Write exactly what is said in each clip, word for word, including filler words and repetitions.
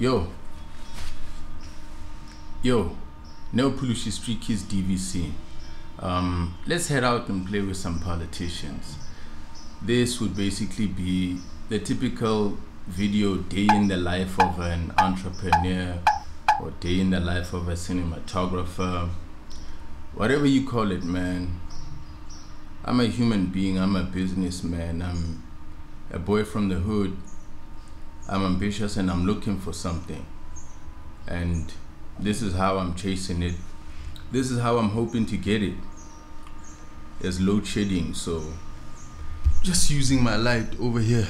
Yo. Yo. No Pulushi Street Kids D V C. Um, let's head out and play with some politicians. This would basically be the typical video day in the life of an entrepreneur or day in the life of a cinematographer, whatever you call it, man. I'm a human being, I'm a businessman, I'm a boy from the hood, I'm ambitious and I'm looking for something. And this is how I'm chasing it. This is how I'm hoping to get it. It's load shedding, so just using my light over here.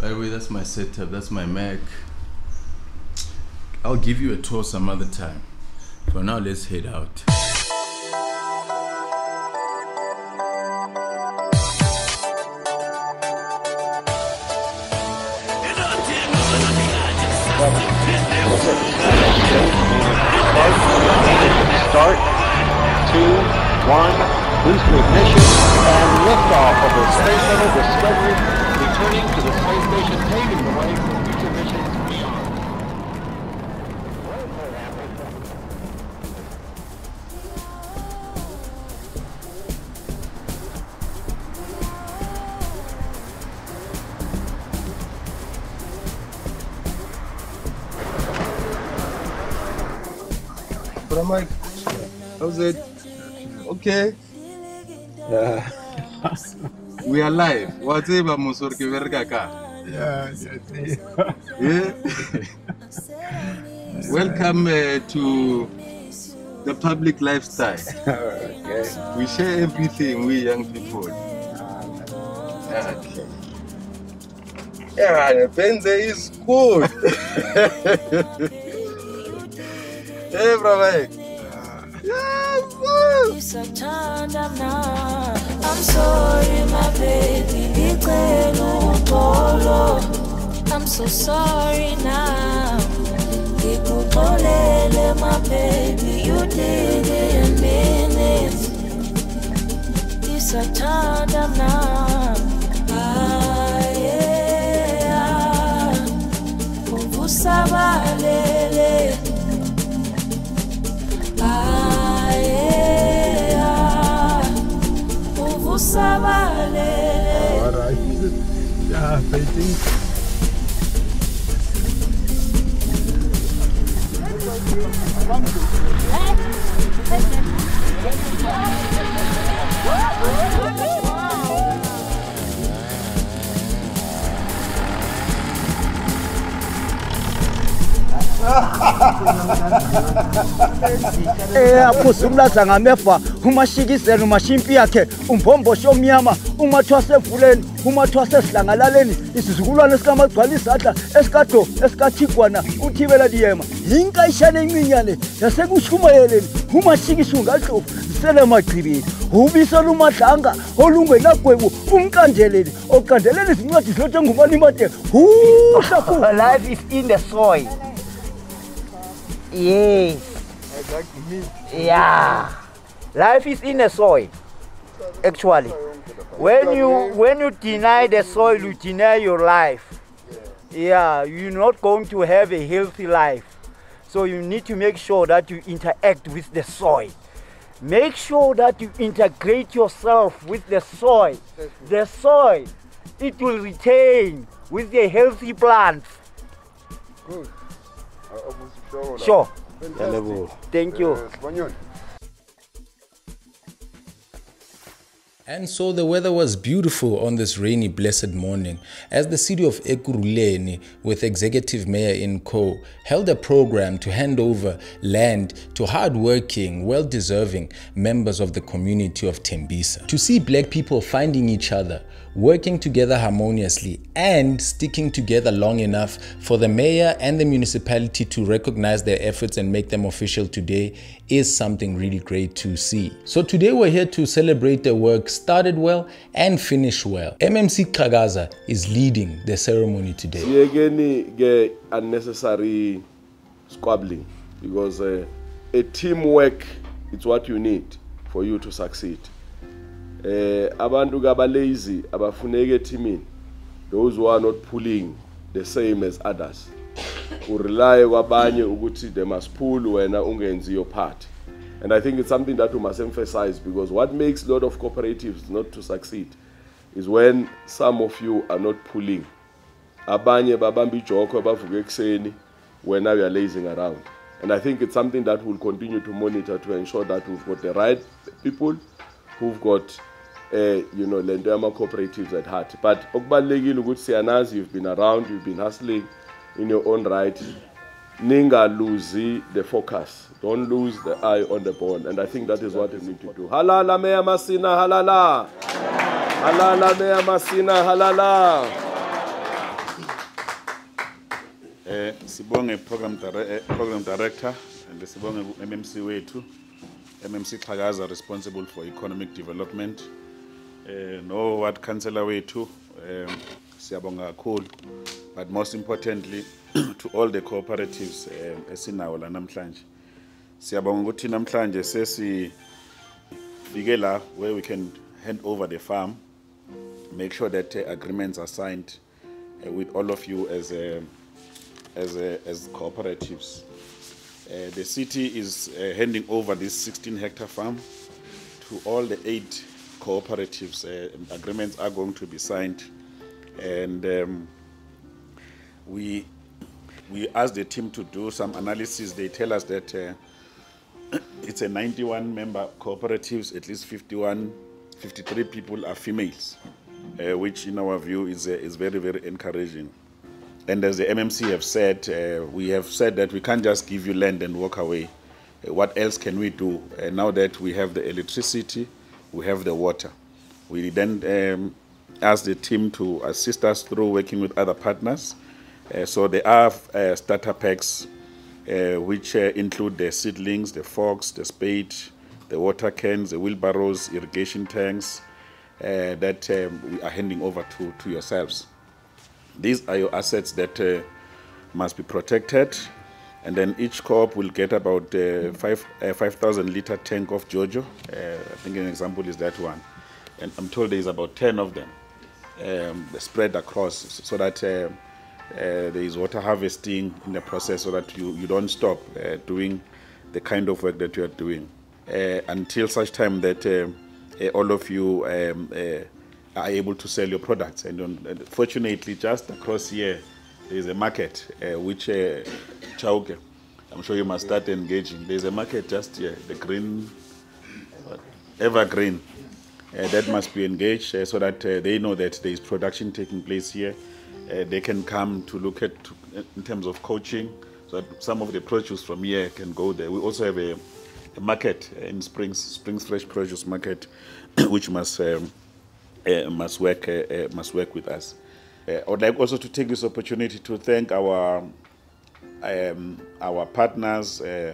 By the way, that's my setup, that's my Mac. I'll give you a tour some other time. For now, let's head out. Start, two, one, boost to ignition, and liftoff of the Space Shuttle Discovery, returning to the space station, paving the way for future missions beyond. But I'm like, how's it? Okay. Yeah. We are live. Whatever, Musorki Vergaka. Yeah, yeah. Welcome uh, to the public lifestyle. Okay. We share everything, we young people. Okay. Yeah, Benze is good. Hey, brother. I'm sorry, my baby. I'm so sorry now. My baby, you didn't mean it. It's a time now. Ah, yeah. Oh, alright, yeah, painting. Eh, akusumla zangamefa. Umashikiseni umashimpi yakhe umbombosho omnyama umathwase evuleni umathwase sihlangalaleni isizukulwane esikamagcwalisa adla esikado esikathigwana uthibela diyema yinka ishane iminyane yasekushumayeleni umashikisha ungadlovu sele magcibini ubisela umadlanga olungenagwebu umkandeleni okandeleni izincwadi zilothe ngumanimade uhlaku. Life is in the soil. Yes. Yeah. Life is in the soil, actually. When you when you deny the soil, you deny your life. Yeah, you're not going to have a healthy life. So you need to make sure that you interact with the soil. Make sure that you integrate yourself with the soil. The soil, it will retain with the healthy plants. Good. Sure. Thank you. And so the weather was beautiful on this rainy, blessed morning as the city of Ekurhuleni, with Executive Mayor Nko, held a program to hand over land to hard-working, well-deserving members of the community of Tembisa. To see black people finding each other, working together harmoniously and sticking together long enough for the mayor and the municipality to recognize their efforts and make them official today is something really great to see. So today we're here to celebrate the work started well and finished well. M M C Xhakaza is leading the ceremony today. Again, unnecessary squabbling, because uh, a teamwork is what you need for you to succeed. Uh, abantu gaba lazy, abafuneke teaming, those who are not pulling the same as others. urely wabanye ukuthi they must pull wena ungenzi your part. And I think it's something that we must emphasize, because what makes a lot of cooperatives not to succeed is when some of you are not pulling. Abanye babambi joko bavuke ekseni wena we are lazing around. And I think it's something that we'll continue to monitor to ensure that we've got the right people who've got Uh, you know, Lendema cooperatives at heart. But okubalulekile ukuthi siyanazi you've been around, you've been hustling in your own right. Ninga lose the focus. Don't lose the eye on the ball. And I think that is what we need to do. Halala Meya Masina, halala. Halala Meya Masina, halala. Eh, sibonge program program director and sibonge M M C wethu. M M C Xhakaza responsible for economic development. Uh, no what councillor way too, um, siyabonga kakhulu, but most importantly to all the cooperatives esinawo la namhlanje. Siyabonga ukuthi namhlanje sesifike la where we can hand over the farm, make sure that uh, agreements are signed uh, with all of you as a, as a, as cooperatives. Uh, the city is uh, handing over this sixteen hectare farm to all the eight cooperatives. Uh, agreements are going to be signed, and um, we we asked the team to do some analysis. They tell us that uh, it's a ninety-one member cooperatives. At least fifty-one, fifty-three people are females, uh, which in our view is uh, is very very encouraging. And as the M M C have said, uh, we have said that we can't just give you land and walk away. Uh, what else can we do? Uh, now that we have the electricity, we have the water. We then um, asked the team to assist us through working with other partners. Uh, so there are uh, starter packs, uh, which uh, include the seedlings, the forks, the spade, the water cans, the wheelbarrows, irrigation tanks, uh, that um, we are handing over to, to yourselves. These are your assets that uh, must be protected, and then each co-op will get about uh, five uh, five thousand liter tank of Jojo. Uh, I think an example is that one, and I'm told there is about ten of them um, spread across, so that uh, uh, there is water harvesting in the process, so that you you don't stop uh, doing the kind of work that you are doing uh, until such time that uh, uh, all of you. Um, uh, are able to sell your products. And fortunately, just across here, there is a market, uh, which uh, Chauke, I'm sure you must start engaging. There is a market just here, the green, evergreen, uh, that must be engaged uh, so that uh, they know that there is production taking place here. Uh, they can come to look at, in terms of coaching, so that some of the produce from here can go there. We also have a, a market in Springs, Springs Fresh Produce Market, which must... Um, Uh, must work uh, uh, must work with us. Uh, I would like also to take this opportunity to thank our um, our partners, uh,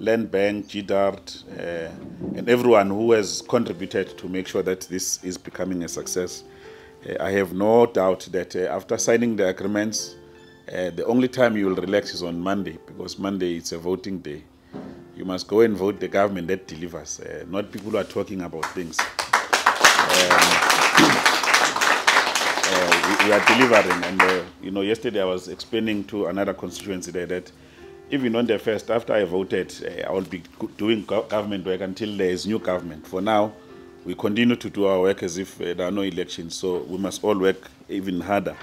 Land Bank, G DART, uh, and everyone who has contributed to make sure that this is becoming a success. Uh, I have no doubt that uh, after signing the agreements, uh, the only time you will relax is on Monday, because Monday it's a voting day. You must go and vote the government that delivers, uh, not people who are talking about things. Um, Uh, we, we are delivering, and uh, you know, yesterday I was explaining to another constituency there that even on the first, after I voted, uh, I will be doing go government work until there is new government. For now, we continue to do our work as if uh, there are no elections, so we must all work even harder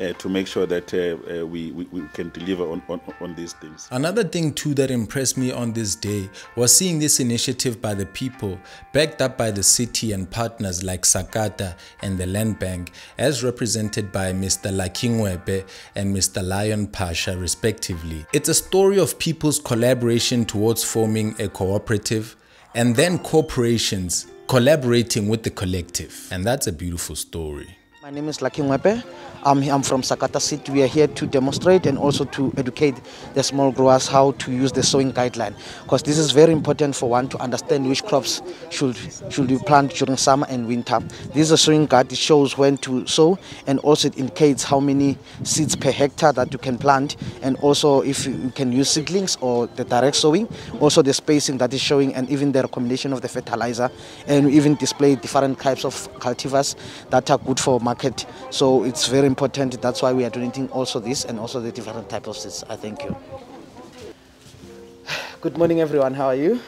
uh, to make sure that uh, uh, we, we, we can deliver on, on, on these things. Another thing too that impressed me on this day was seeing this initiative by the people, backed up by the city and partners like Sakata and the Land Bank, as represented by Mister Lakin Wepe and Mister Lion Pasha respectively. It's a story of people's collaboration towards forming a cooperative, and then corporations collaborating with the collective. And that's a beautiful story. My name is Lakin Wepe. I'm, I'm from Sakata City. We are here to demonstrate and also to educate the small growers how to use the sowing guideline, because this is very important for one to understand which crops should should be planted during summer and winter. This is a sowing guide. It shows when to sow, and also it indicates how many seeds per hectare that you can plant, and also if you can use seedlings or the direct sowing, also the spacing that is showing, and even the recommendation of the fertilizer, and even display different types of cultivars that are good for market. So it's very important. That's why we are donating also this and also the different types of seeds. I thank you. Good morning, everyone. How are you?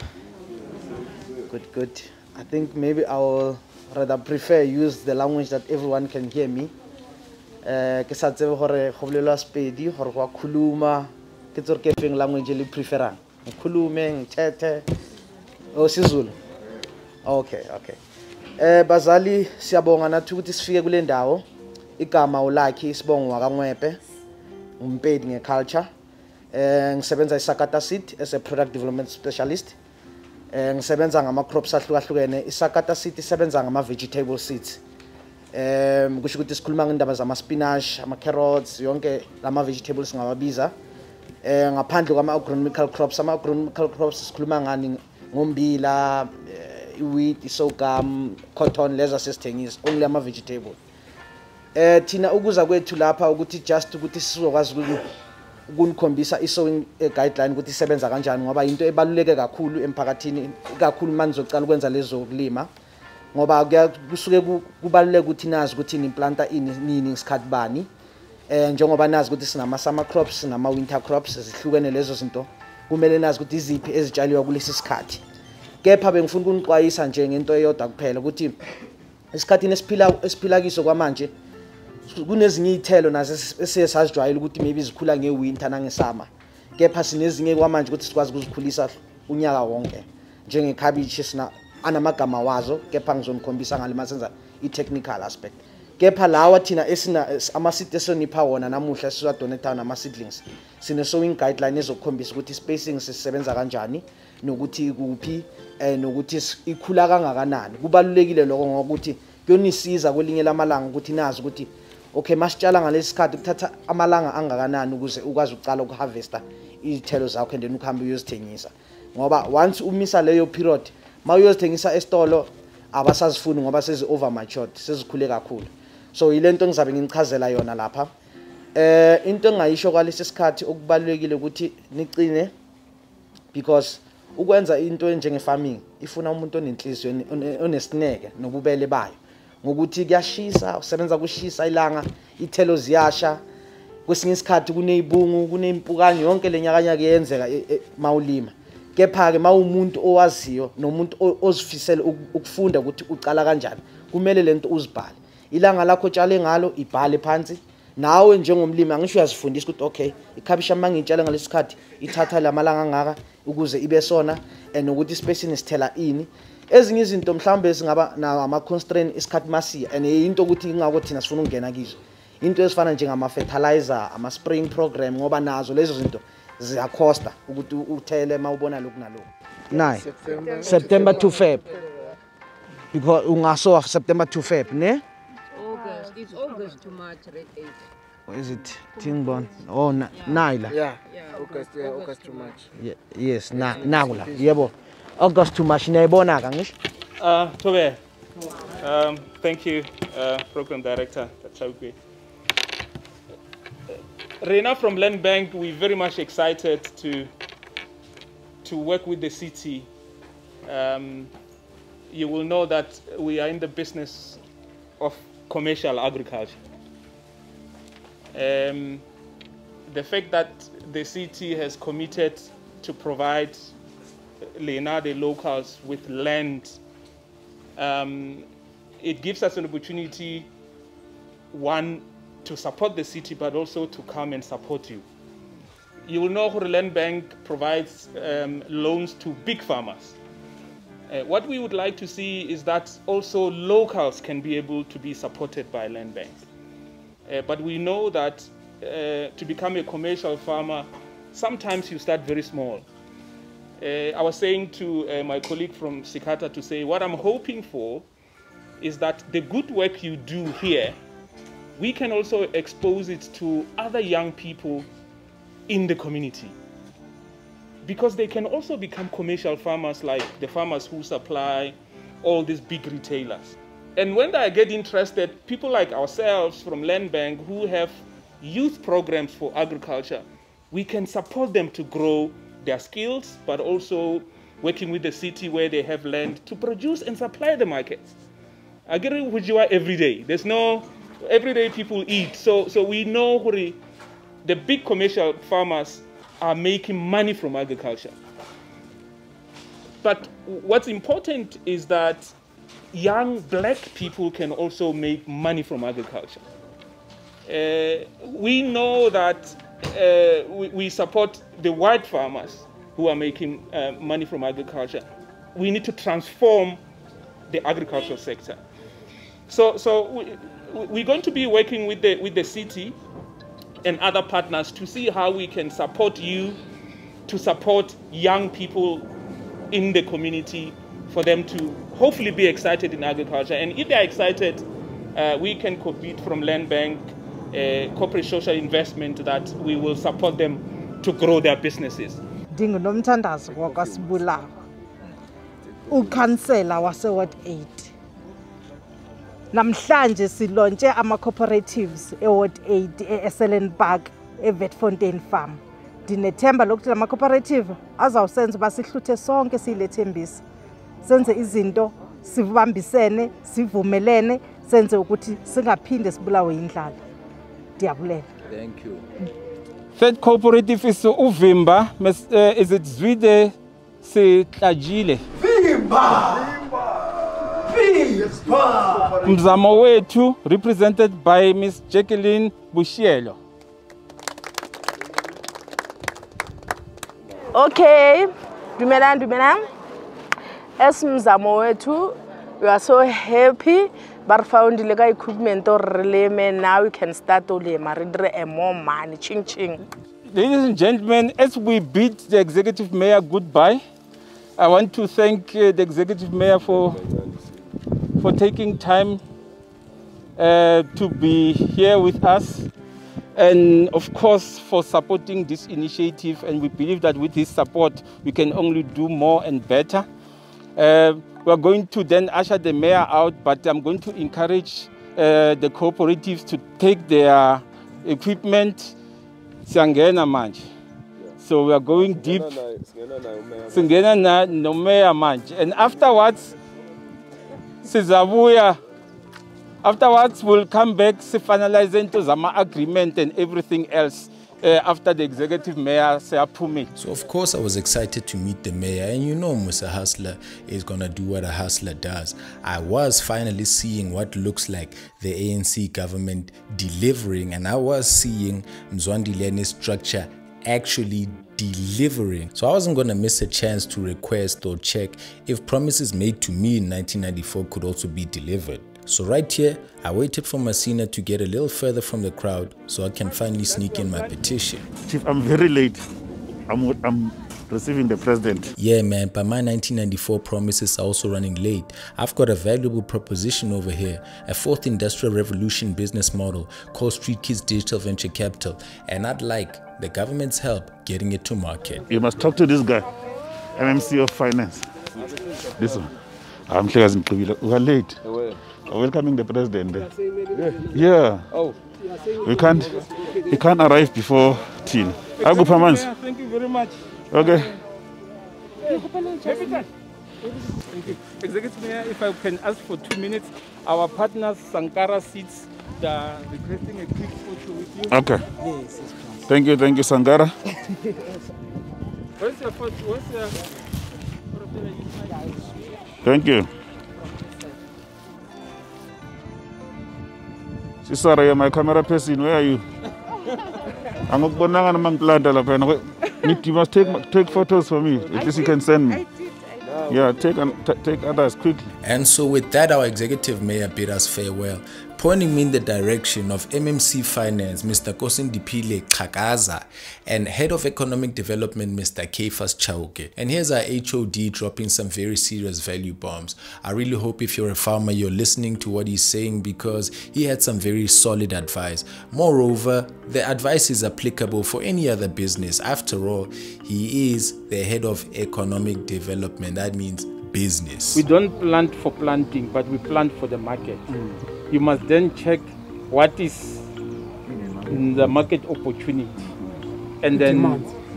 Good, good. I think maybe I will rather prefer use the language that everyone can hear me. Ke sa tsebe gore go bolelwa Sepedi gore go a khuluma ke tsore ke feng language le preferang khulume ngithethe o siZulu. Okay, okay. Eh bazali siyabonga nathi ukuthi sifike kule ndawo. Igama uLakin Sibongwa kaNwepe umpedi ngeculture. Eh ngisebenza eSakata Seed as a product development specialist. Eh ngisebenza ngama crops ahlukahlukene. iSakata Seed isebenza ngama vegetable seeds. Um kusho ukuthi sikhuluma ngendaba zama spinach, ama carrots, yonke lama vegetables ngababiza. Eh ngaphandle kwama agronomical crops, ama agronomical crops sikhuluma ngani ngombila, wheat, sorghum, cotton, leather things, only ama vegetable. Eh thina ukuza kwethu lapha ukuthi just ukuthi sizokwazi ukunikhombisa isowing guideline ukuthi isebenza kanjani ngoba into ebaluleke kakhulu emphakathini, kakhulu manje ocala ukwenza lezo kulima. Ngoba kusuke kubaluleke ukuthi nazi ukuthi niplanta ini nini ngesikhathi bani. Eh njengoba nazi ukuthi sinama summer crops, sinama winter crops, sihlukene lezo zinto. Kumele nazi ukuthi iziphi ezitshaliwa kulesi sikhathi. Kepha bengifuna ukunixwayisa nje ngento eyodwa kuphela ukuthi esikhathini esiphila esiphilakiso kwamanje kunezinye izithelo nazo esesazijwayele ukuthi maybe zikhula ngewinter nangesama. Kepha sinezinye kwamanje ukuthi sikwazi ukuzikhulisa unyaka wonke. Njengecabbage sina anamagama wazo kepha ngizomkhombisa ngale masenza i-technical aspect. Kepha lawa thina esina ama-seed esonipha wona namuhla sizo donate nama-seedlings. Sine sowing guideline ezokukhombisa ukuthi spacing sisebenza kanjani nokuthi kuphi nokuthi ikhula kangakanani. Kubalulekile lokho ngokuthi kuyonisiza kwelinye lamalanga ukuthi nazi ukuthi okay masitshala ngalesikhathi kuthatha amalanga angakanani ukuze ukwazi uqala ukuharvesta izithelo zakho and then ukuhamba uyozithengisa. Ngoba once umisa leyo period mawuyozithengisa esitolo abasazifuni ngoba sezi over matured sezikhule kakhulu. So yilento ngizabe nginichazela yona lapha. Eh into engayisho kwalesi sikhathi okubalulekile ukuthi nicine because ukwenza into njenge farming ifuna umuntu onenhliziyo onesineke nobubele bayo ngokuthi kuyashisa usebenza kushisa ilanga ithelo ziyasha kwesinye isikhathi kunezibungu kunempukane yonke lenyakanya kuyenzeka mawulima. Kepha ke mawumuntu owaziyo nomuntu ozifisela ukufunda ukuthi uqala kanjani kumele lento uzibhale ilanga lakho tshale ngalo ibhale phansi nawe njengomlimi angisho uyazifundisa ukuthi okay ikhabisha mangitshale ngalesikhathi ithatha lamalanga ngaka ukuze ibe sona enokuthi spacing isithela ini ezinye izinto mhlambe singaba nawo ama constraint isikhathi masiya and into ukuthi ingakho thina sifuna ukungena kizo into esifana njengama fertilizer ama spraying program ngoba nazo lezo zinto ziyakosta ukuthi uthele mawubona lokhu nalokho. nine September to Feb. Because ungaso September to Feb, ne? August, it's August to March right eight. Or is it Tingbon? Oh, yeah. Naila. Yeah. Yeah, August, yeah, August to March. Yeah. Yes, na nagula. Yebo. August to March nayibona ka ngisho? Ah, Tobe. Um, thank you uh, program director Chauke. Rena from Land Bank, we're very much excited to to work with the city. Um, you will know that we are in the business of commercial agriculture. Um, the fact that the city has committed to provide Lena, the locals, with land, um, it gives us an opportunity, one, to support the city, but also to come and support you. You will know the Land Bank provides um, loans to big farmers. Uh, what we would like to see is that also locals can be able to be supported by Land Bank. Uh, but we know that uh, to become a commercial farmer, sometimes you start very small. Uh, I was saying to uh, my colleague from Sakata to say, what I'm hoping for is that the good work you do here we can also expose it to other young people in the community because they can also become commercial farmers like the farmers who supply all these big retailers. And when I get interested, people like ourselves from Land Bank who have youth programs for agriculture, we can support them to grow their skills, but also working with the city where they have land to produce and supply the markets. I get it with you every day. There's no everyday people eat. So, so we know hore, the big commercial farmers are making money from agriculture. But what's important is that young black people can also make money from agriculture. Uh, we know that uh, we, we support the white farmers who are making uh, money from agriculture. We need to transform the agricultural sector. So, so we, we're going to be working with the, with the city and other partners to see how we can support you to support young people in the community for them to hopefully be excited in agriculture. And if they're excited, uh, we can compete from Land Bank, uh, corporate social investment, that we will support them to grow their businesses. Ukhansela wase Ward eight. Namhlanje silontshe ama cooperatives eWard eight eSelland Park eWitfontein Farm. Dinethemba lokuthi ama cooperative azawusenza basihluthe sonke silethembisa. Senze izinto sivubambisene, sivumelene, senze ukuthi singaphinde sibulawe indlala. Ndiyabulela. Thank you. Third cooperative is uVimba, is it Zwide se Tajile. Mzamowethu, represented by Miss Jacqueline Bushielo. Okay, Dumelang, Dumelang. As Mzamowethu, we are so happy. But found the legal equipment or relay, now we can start to lay and more money. Ching ching. Ladies and gentlemen, as we bid the executive mayor goodbye, I want to thank uh, the executive mayor for, for taking time uh, to be here with us, and of course for supporting this initiative, and we believe that with his support we can only do more and better. Uh, we are going to then usher the mayor out, but I'm going to encourage uh, the cooperatives to take their equipment. Siyangena manje. So we are going deep. Singena na nomea manje. And afterwards, sizabuya. Afterwards, we'll come back, finalize into Zama agreement and everything else uh, after the executive mayor say approve. So of course, I was excited to meet the mayor, and you know, Mister Hustler is gonna do what a hustler does. I was finally seeing what looks like the A N C government delivering, and I was seeing Mzwandile's structure actually delivering. So I wasn't going to miss a chance to request or check if promises made to me in nineteen ninety-four could also be delivered. So right here, I waited for Masina to get a little further from the crowd so I can finally sneak in my petition. Chief, I'm very late. I'm, I'm receiving the president. Yeah, man, but my nineteen ninety-four promises are also running late. I've got a valuable proposition over here, a fourth industrial revolution business model called Street Kids Digital Venture Capital, and I'd like the government's help getting it to market. You must talk to this guy, M M C of Finance. This one. I'm sure we are late. Welcoming the president. Yeah. Oh. We can't. He can't arrive before ten. I go for months. Thank you very much. Okay. Thank you. Executive Mayor, if I can ask for two minutes, our partners Sankara Seeds, they are requesting a quick photo with you. Okay. Yes. Thank you, thank you, Sangara. What's your first, what's your... Thank you. Sorry, my camera person, where are you? I'm not going to you must take, take photos for me. At least you can send me. Yeah, take, take others quickly. And so with that, our executive mayor bid us farewell, pointing me in the direction of M M C Finance, Mister Nkosindiphile Xhakaza, and Head of Economic Development, Mister Kefas Chauke. And here's our H O D dropping some very serious value bombs. I really hope if you're a farmer, you're listening to what he's saying, because he had some very solid advice. Moreover, the advice is applicable for any other business. After all, he is the Head of Economic Development. That means business. We don't plant for planting, but we plant for the market. Mm. You must then check what is the market opportunity, and then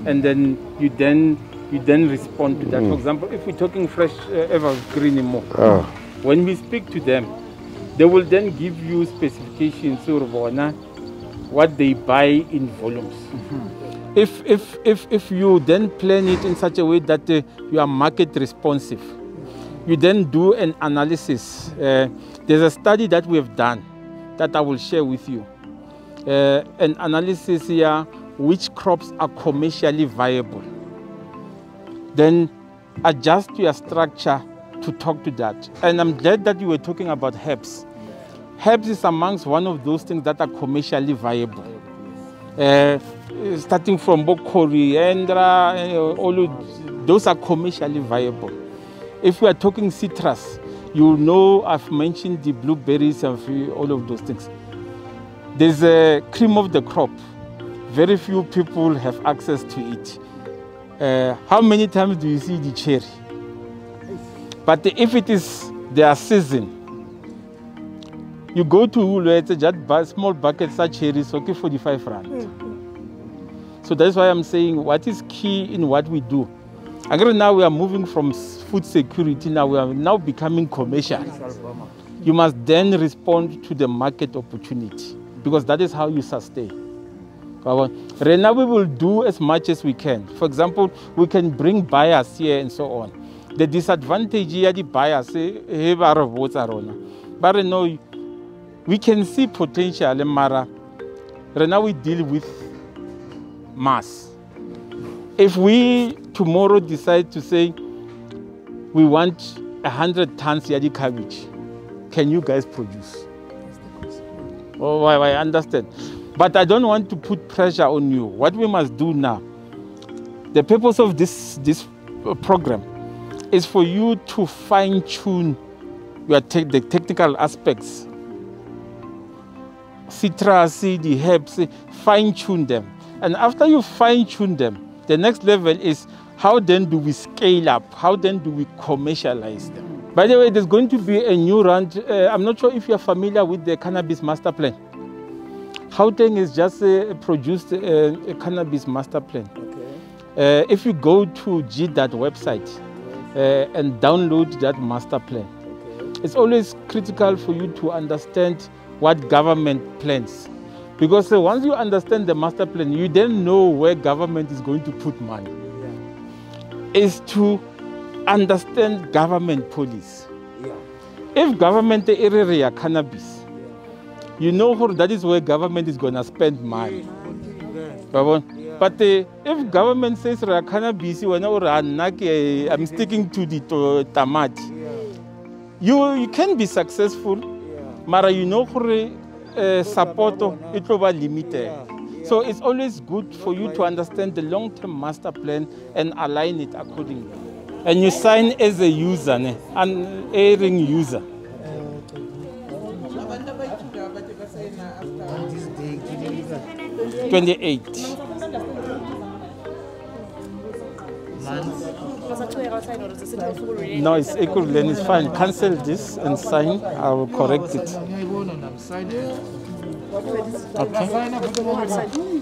and then you then you then respond to that. Mm. For example, if we're talking fresh uh, evergreen more, oh. when we speak to them, They will then give you specifications or what they buy in volumes. Mm-hmm. if, if, if, if you then plan it in such a way that uh, you are market responsive, you then do an analysis. Uh, there's a study that we have done that I will share with you. Uh, an analysis here, which crops are commercially viable. Then adjust your structure to talk to that. And I'm glad that you were talking about herbs. Herbs is amongst one of those things that are commercially viable. Uh, starting from both coriander, uh, all of those are commercially viable. If we are talking citrus, you know I've mentioned the blueberries and all of those things. There's a cream of the crop. Very few people have access to it. Uh, how many times do you see the cherry? But if it is their season, you go to just small buckets of cherries, okay, forty-five rand. Mm-hmm. So that's why I'm saying what is key in what we do. Again, now we are moving from food security, now we are now becoming commercial. You must then respond to the market opportunity because that is how you sustain. Right now we will do as much as we can. For example, we can bring buyers here and so on. The disadvantage here, the buyers, but you know, we can see potential, Mara. Right now we deal with mass. If we tomorrow decide to say we want a hundred tons yadi cabbage, can you guys produce? Oh, I understand. But I don't want to put pressure on you. What we must do now, the purpose of this, this program is for you to fine-tune your te the technical aspects. Citrus, the herbs, fine-tune them. And after you fine-tune them, the next level is how then do we scale up? How then do we commercialize them? By the way, there's going to be a new round. Uh, I'm not sure if you're familiar with the Cannabis Master Plan. Gauteng has just uh, produced uh, a Cannabis Master Plan. Okay. Uh, if you go to G DART website, Uh, and download that master plan. Okay. It's always critical for you to understand what government plans. Because uh, once you understand the master plan, you then know where government is going to put money. Yeah. Is to understand government policy. Yeah. If government area cannabis, yeah, you know that is where government is going to spend money. Yeah. But uh, if government says cannabis, I'm sticking to the to tamati, you, you can be successful, but yeah, you know uh, support it will be limited. So it's always good for you to understand the long-term master plan and align it accordingly. And you sign as a user, ne? An airing user. twenty-eight. No, it's Ekurhuleni, it's fine. Cancel this and sign. I will correct it. Okay.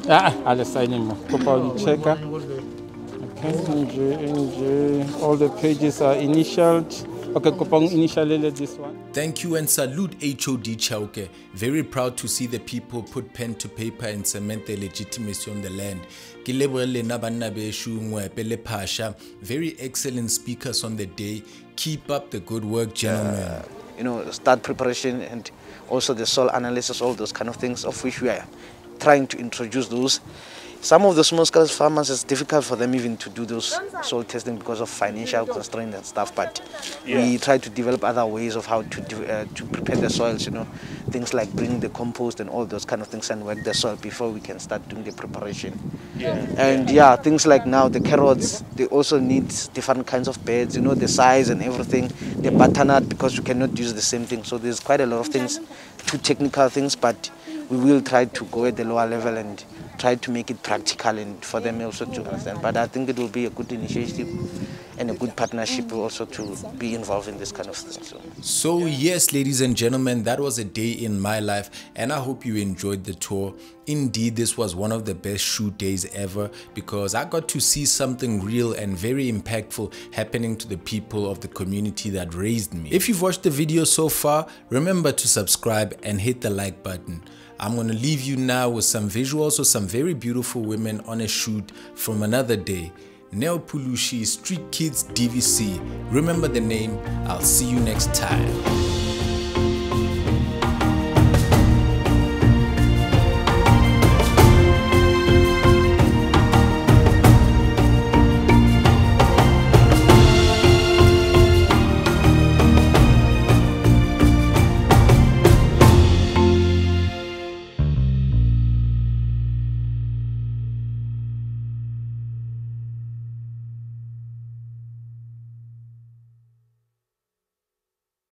Ah, I'll sign him. Checker. Okay. All the pages are initialed. Okay, Kopang initially this one. Thank you and salute H O D Chauke. Very proud to see the people put pen to paper and cement their legitimacy on the land. Very excellent speakers on the day. Keep up the good work, gentlemen. Uh, you know, start preparation and also the soil analysis, all those kind of things of which we are trying to introduce those. Some of the small-scale farmers, it's difficult for them even to do those soil testing because of financial constraints and stuff. But yeah, we try to develop other ways of how to do, uh, to prepare the soils, you know, things like bringing the compost and all those kind of things and work the soil before we can start doing the preparation. Yeah. And yeah, things like now the carrots, they also need different kinds of beds, you know, the size and everything. The butternut, because you cannot use the same thing. So there's quite a lot of things, two technical things, but we will try to go at the lower level and try to make it practical and for them also to understand. But I think it will be a good initiative and a good partnership also to be involved in this kind of thing. So, so yes, ladies and gentlemen, that was a day in my life, and I hope you enjoyed the tour. Indeed, this was one of the best shoot days ever because I got to see something real and very impactful happening to the people of the community that raised me. If you've watched the video so far, remember to subscribe and hit the like button. I'm going to leave you now with some visuals of some very beautiful women on a shoot from another day. Neo Pulushi, Street Kids D V C. Remember the name. I'll see you next time.